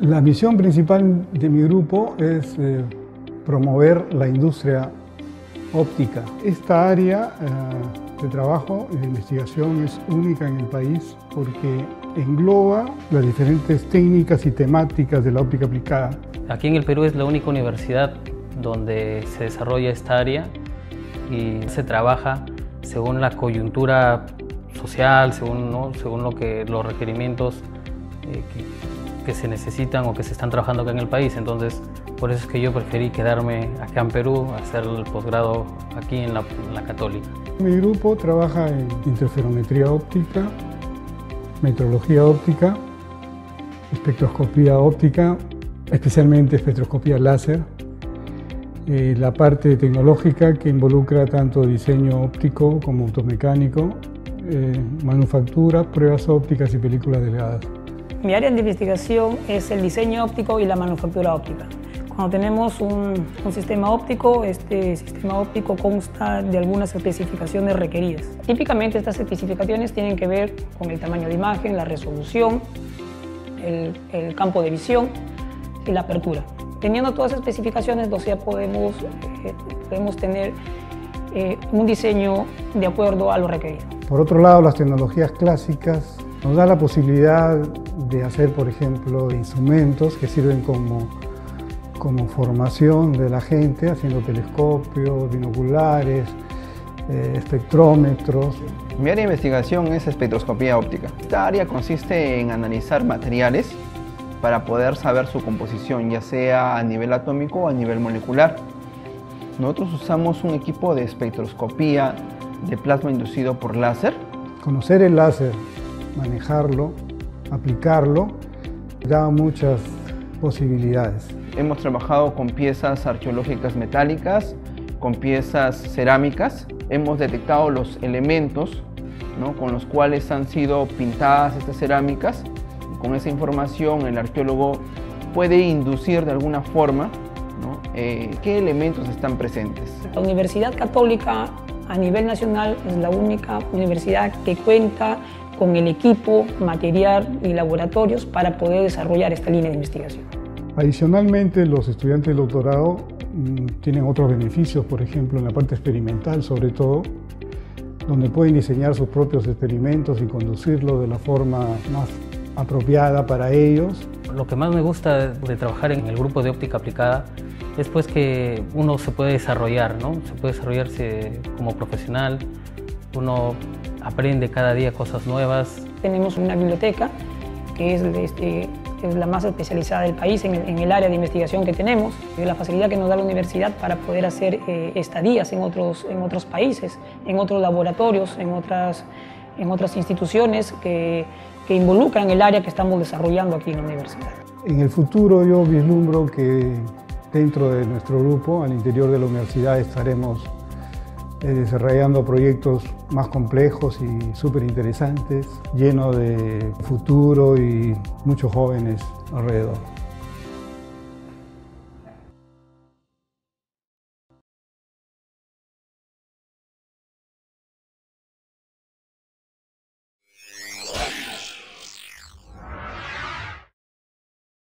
La misión principal de mi grupo es promover la industria óptica. Esta área de trabajo y de investigación es única en el país porque engloba las diferentes técnicas y temáticas de la óptica aplicada. Aquí en el Perú es la única universidad donde se desarrolla esta área y se trabaja según la coyuntura social, según los requerimientos que se necesitan o que se están trabajando acá en el país. Entonces, por eso es que yo preferí quedarme acá en Perú, hacer el posgrado aquí en la Católica. Mi grupo trabaja en interferometría óptica, metrología óptica, espectroscopía óptica, especialmente espectroscopía láser, la parte tecnológica que involucra tanto diseño óptico como automecánico, manufactura, pruebas ópticas y películas delgadas. Mi área de investigación es el diseño óptico y la manufactura óptica. Cuando tenemos un sistema óptico, este sistema óptico consta de algunas especificaciones requeridas. Típicamente estas especificaciones tienen que ver con el tamaño de imagen, la resolución, el campo de visión y la apertura. Teniendo todas las especificaciones, o sea, podemos tener un diseño de acuerdo a lo requerido. Por otro lado, las tecnologías clásicas nos dan la posibilidad de hacer, por ejemplo, instrumentos que sirven como formación de la gente, haciendo telescopios, binoculares, espectrómetros. Mi área de investigación es espectroscopía óptica. Esta área consiste en analizar materiales para poder saber su composición, ya sea a nivel atómico o a nivel molecular. Nosotros usamos un equipo de espectroscopía de plasma inducido por láser. Conocer el láser, manejarlo, aplicarlo, da muchas posibilidades. Hemos trabajado con piezas arqueológicas metálicas, con piezas cerámicas. Hemos detectado los elementos, ¿no?, con los cuales han sido pintadas estas cerámicas. Con esa información el arqueólogo puede inducir de alguna forma, ¿no?, qué elementos están presentes. La Universidad Católica a nivel nacional es la única universidad que cuenta con el equipo, material y laboratorios para poder desarrollar esta línea de investigación. Adicionalmente, los estudiantes del doctorado tienen otros beneficios, por ejemplo, en la parte experimental, sobre todo, donde pueden diseñar sus propios experimentos y conducirlos de la forma más apropiada para ellos. Lo que más me gusta de trabajar en el grupo de óptica aplicada es pues que uno se puede desarrollar, ¿no? Se puede desarrollarse como profesional, uno aprende cada día cosas nuevas. Tenemos una biblioteca que es la más especializada del país en el área de investigación que tenemos. La facilidad que nos da la universidad para poder hacer estadías en otros países, en otros laboratorios, en otras instituciones que involucran el área que estamos desarrollando aquí en la universidad. En el futuro yo vislumbro que dentro de nuestro grupo, al interior de la universidad, estaremos desarrollando proyectos más complejos y súper interesantes, llenos de futuro y muchos jóvenes alrededor.